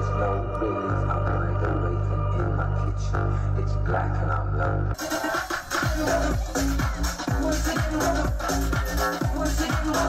There's no relief, I'm wide awaken in my kitchen. It's black and I'm low.